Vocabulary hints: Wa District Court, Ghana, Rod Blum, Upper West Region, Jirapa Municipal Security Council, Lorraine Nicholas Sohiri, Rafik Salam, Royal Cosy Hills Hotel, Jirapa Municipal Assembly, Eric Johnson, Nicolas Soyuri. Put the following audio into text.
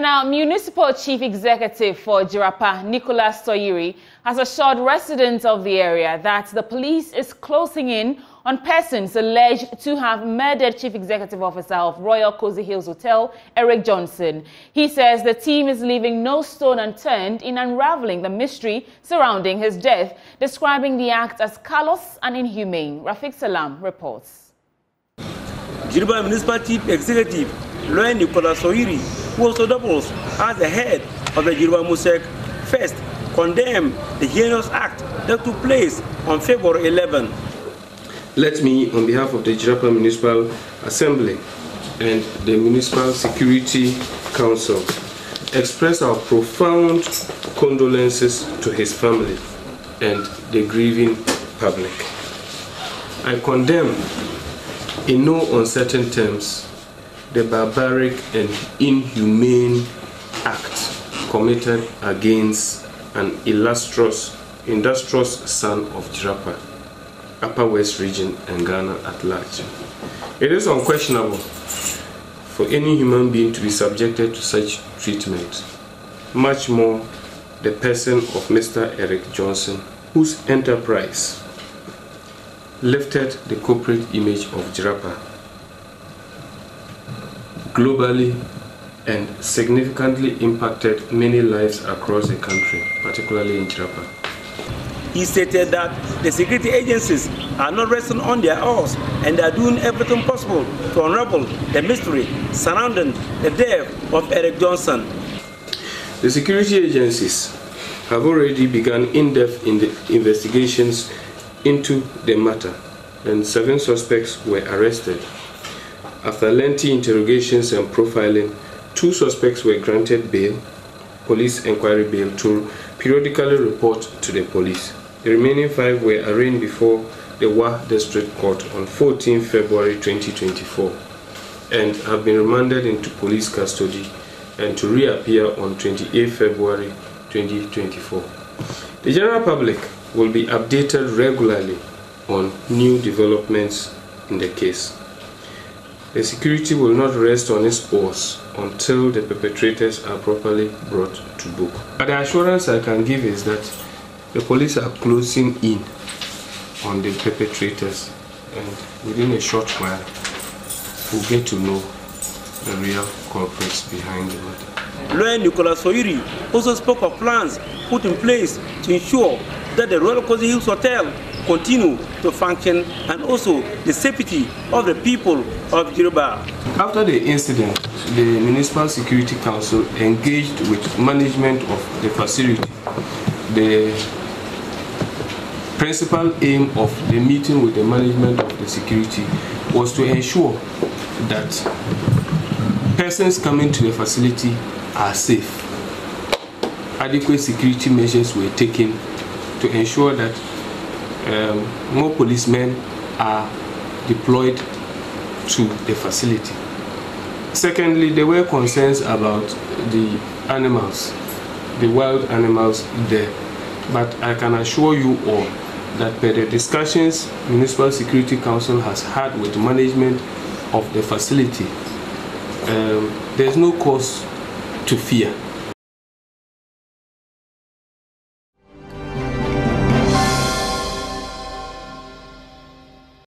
And our municipal chief executive for Jirapa, Nicolas Soyuri, has assured residents of the area that the police is closing in on persons alleged to have murdered Chief Executive Officer of Royal Cosy Hills Hotel, Eric Johnson. He says the team is leaving no stone unturned in unraveling the mystery surrounding his death, describing the act as callous and inhumane. Rafik Salam reports. Jirapa Municipal Chief Executive Lorraine Nicholas Sohiri, who also doubles as the head of the Jirapa Musec, first condemned the heinous act that took place on February 11. Let me, on behalf of the Jirapa Municipal Assembly and the Municipal Security Council, express our profound condolences to his family and the grieving public. I condemn in no uncertain terms the barbaric and inhumane act committed against an illustrious son of Jirapa, Upper West Region and Ghana at large. It is unquestionable for any human being to be subjected to such treatment, much more the person of Mr. Eric Johnson, whose enterprise lifted the corporate image of Jirapa globally and significantly impacted many lives across the country, particularly in Jirapa. He stated that the security agencies are not resting on their oars and they are doing everything possible to unravel the mystery surrounding the death of Eric Johnson. The security agencies have already begun in-depth investigations into the matter, and 7 suspects were arrested. After lengthy interrogations and profiling, 2 suspects were granted bail, police inquiry bail, to periodically report to the police. The remaining 5 were arraigned before the Wa District Court on 14 February 2024 and have been remanded into police custody and to reappear on 28 February 2024. The general public will be updated regularly on new developments in the case. The security will not rest on its oars until the perpetrators are properly brought to book. But the assurance I can give is that the police are closing in on the perpetrators, and within a short while, we'll get to know the real culprits behind the matter. Lawyer Nicolas Soyuri also spoke of plans put in place to ensure that the Royal Cosy Hills Hotel continue to function, and also the safety of the people of Jirapa. After the incident, the Municipal Security Council engaged with management of the facility. The principal aim of the meeting with the management of the security was to ensure that persons coming to the facility are safe. Adequate security measures were taken to ensure that more policemen are deployed to the facility. Secondly, there were concerns about the animals, the wild animals there, but I can assure you all that per the discussions Municipal Security Council has had with management of the facility, there's no cause to fear.